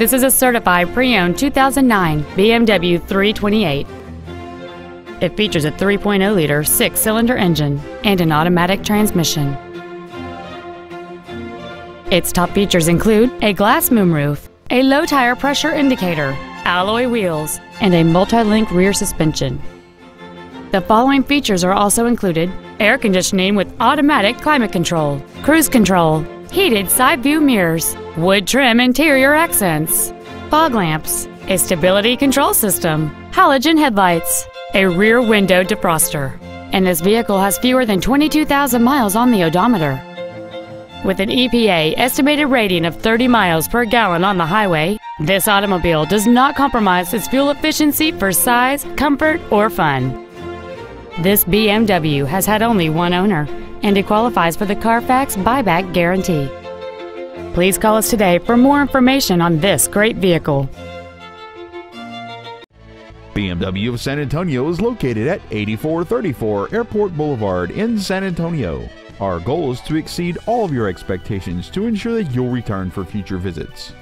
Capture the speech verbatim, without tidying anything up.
This is a certified pre-owned two thousand nine B M W three twenty-eight. It features a three point oh liter six-cylinder engine and an automatic transmission. Its top features include a glass moonroof, a low tire pressure indicator, alloy wheels, and a multi-link rear suspension. The following features are also included: air conditioning with automatic climate control, cruise control, heated side view mirrors, wood trim interior accents, fog lamps, a stability control system, halogen headlights, a rear window defroster, and this vehicle has fewer than twenty-two thousand miles on the odometer. With an E P A estimated rating of thirty miles per gallon on the highway, this automobile does not compromise its fuel efficiency for size, comfort, or fun. This B M W has had only one owner, and it qualifies for the Carfax buyback guarantee. Please call us today for more information on this great vehicle. B M W of San Antonio is located at eighty-four thirty-four Airport Boulevard in San Antonio. Our goal is to exceed all of your expectations to ensure that you'll return for future visits.